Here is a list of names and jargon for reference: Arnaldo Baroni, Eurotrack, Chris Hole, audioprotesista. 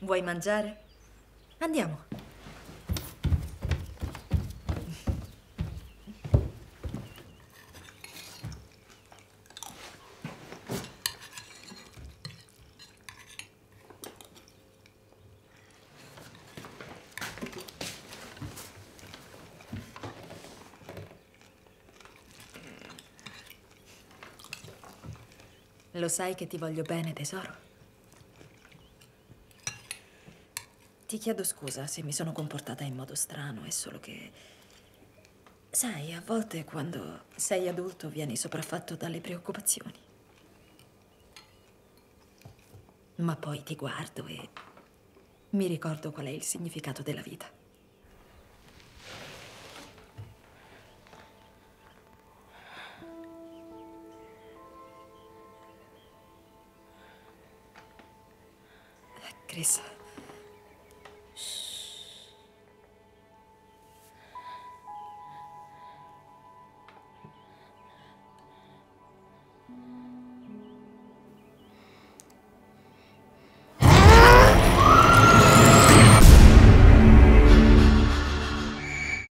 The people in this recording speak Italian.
Vuoi mangiare? Andiamo. Lo sai che ti voglio bene, tesoro? Ti chiedo scusa se mi sono comportata in modo strano, è solo che... sai, a volte quando sei adulto vieni sopraffatto dalle preoccupazioni. Ma poi ti guardo e mi ricordo qual è il significato della vita. Chris, shh.